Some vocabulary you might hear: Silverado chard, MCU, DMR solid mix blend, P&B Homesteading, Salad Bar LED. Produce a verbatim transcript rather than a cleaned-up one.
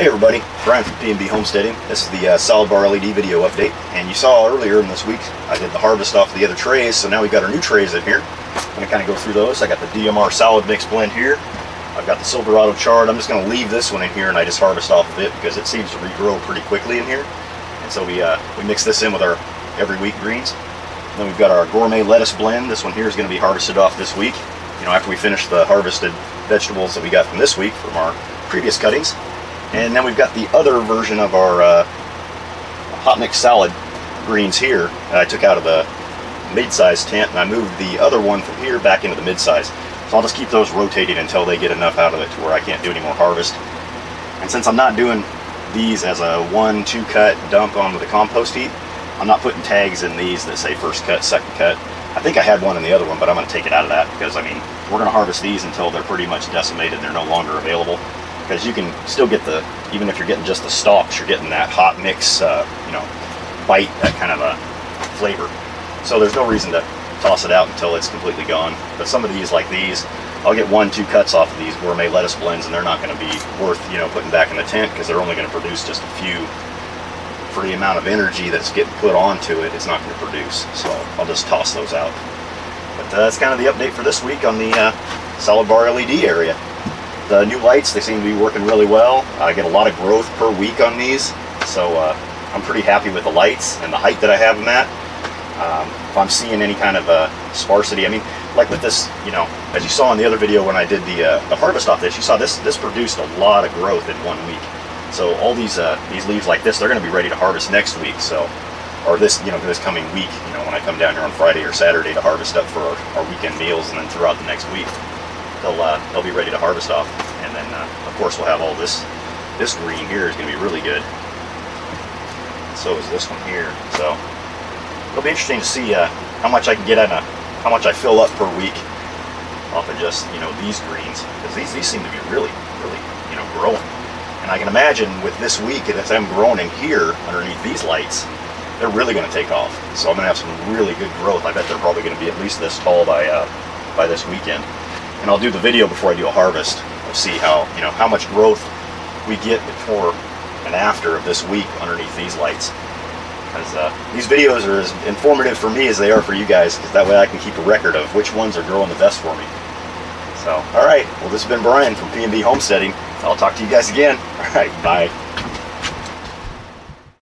Hey everybody, Brian from P and B Homesteading. This is the uh, Salad Bar L E D video update. And you saw earlier in this week, I did the harvest off the other trays, so now we've got our new trays in here. I'm gonna kind of go through those. I got the D M R solid mix blend here. I've got the Silverado chard. I'm just gonna leave this one in here and I just harvest off of it because it seems to regrow pretty quickly in here. And so we, uh, we mix this in with our every week greens. And then we've got our gourmet lettuce blend. This one here is gonna be harvested off this week. You know, after we finish the harvested vegetables that we got from this week from our previous cuttings. And then we've got the other version of our uh, hot mix salad greens here that I took out of the mid-size tent, and I moved the other one from here back into the mid-size. So I'll just keep those rotated until they get enough out of it to where I can't do any more harvest. And since I'm not doing these as a one, two cut dump onto the compost heap, I'm not putting tags in these that say first cut, second cut. I think I had one in the other one, but I'm going to take it out of that because, I mean, we're going to harvest these until they're pretty much decimated and they're no longer available. Because you can still get the, even if you're getting just the stalks, you're getting that hot mix, uh, you know, bite, that kind of a flavor. So there's no reason to toss it out until it's completely gone. But some of these, like these, I'll get one, two cuts off of these gourmet lettuce blends, and they're not going to be worth, you know, putting back in the tent because they're only going to produce just a few. For the amount of energy that's getting put onto it, it's not going to produce. So I'll just toss those out. But uh, that's kind of the update for this week on the uh, Salad Bar L E D area. The new lights, they seem to be working really well. I get a lot of growth per week on these, so uh, I'm pretty happy with the lights and the height that I have them at. Um, if I'm seeing any kind of uh, sparsity, I mean, like with this, you know, as you saw in the other video when I did the, uh, the harvest off this, you saw this this produced a lot of growth in one week. So all these uh, these leaves like this, they're going to be ready to harvest next week, so or this, you know, this coming week, you know, when I come down here on Friday or Saturday to harvest up for our, our weekend meals and then throughout the next week. They'll, uh, they'll be ready to harvest off, and then uh, of course we'll have all this this green here is going to be really good. So is this one here, so it'll be interesting to see uh, how much I can get out of how much I fill up per week off of just, you know, these greens, because these, these seem to be really really you know growing. And I can imagine with this week, if I'm growing in here underneath these lights, they're really going to take off. So I'm going to have some really good growth. I bet they're probably going to be at least this tall by uh, by this weekend. And I'll do the video before I do a harvest to see how, you know, how much growth we get before and after of this week underneath these lights. Because uh, these videos are as informative for me as they are for you guys, because that way I can keep a record of which ones are growing the best for me. So, all right. Well, this has been Brian from P and B Homesteading. I'll talk to you guys again. All right. Bye.